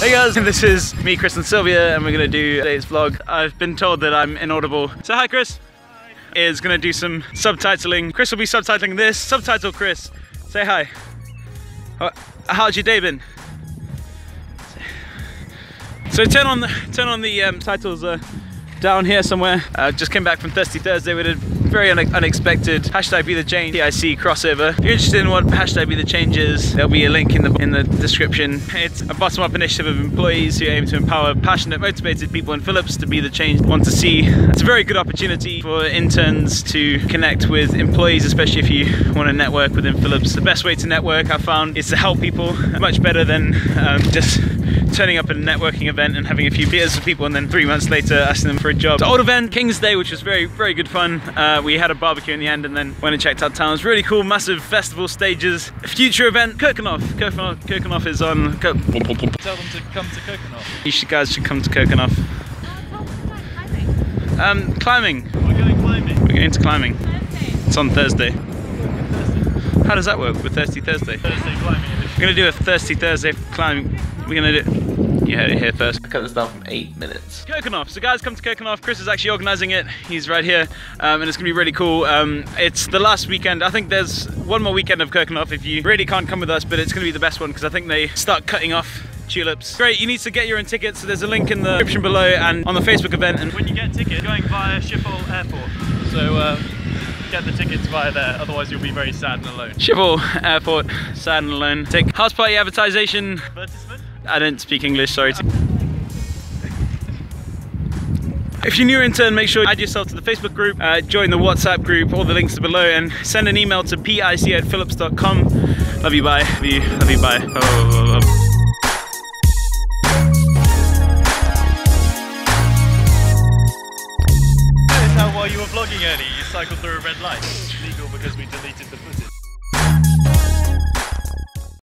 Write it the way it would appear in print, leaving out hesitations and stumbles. Hey guys, this is me, Chris and Sylvia, and we're gonna do today's vlog. I've been told that I'm inaudible. So hi, Chris. Hi. Is gonna do some subtitling. Chris will be subtitling this. Subtitle Chris. Say hi. How's your day been? So turn on the titles down here somewhere. Just came back from Thirsty Thursday. We did very unexpected hashtag Be The Change PIC crossover. If you're interested in what hashtag Be The Change is, there'll be a link in the description. It's a bottom-up initiative of employees who aim to empower passionate, motivated people in Philips to be the change they want to see. It's a very good opportunity for interns to connect with employees, especially if you want to network within Philips. The best way to network, I've found, is to help people. Much better than just turning up at a networking event and having a few beers with people and then 3 months later asking them for a job. So old event, King's Day, which was very, very good fun. We had a barbecue in the end and then went and checked out towns. Really cool, massive festival stages. Future event, Keukenhof is on. Tell them to come to Keukenhof. You guys should come to Keukenhof. Climbing. We're going climbing. We're going to climbing. Thursday. It's on Thursday. Thursday. How does that work with Thirsty Thursday? Thursday climbing. We're going to do a Thirsty Thursday climbing. We're going to do it. You heard it here first. I cut this down from 8 minutes. Keukenhof. So guys, come to Keukenhof. Chris is actually organising it. He's right here, and it's gonna be really cool. It's the last weekend. I think there's one more weekend of Keukenhof if you really can't come with us, but it's gonna be the best one because I think they start cutting off tulips. Great, you need to get your own tickets. So there's a link in the description below and on the Facebook event. And when you get tickets, going via Schiphol Airport. So get the tickets via there. Otherwise, you'll be very sad and alone. Schiphol Airport, sad and alone. Take house party advertising. I don't speak English, sorry. If you're new intern, make sure you add yourself to the Facebook group, join the WhatsApp group, all the links are below, and send an email to pic@philips.com. Love you, bye. Love you, love you, bye. Oh. Notice how while you were vlogging earlier, you cycled through a red light. It's legal because we deleted the footage.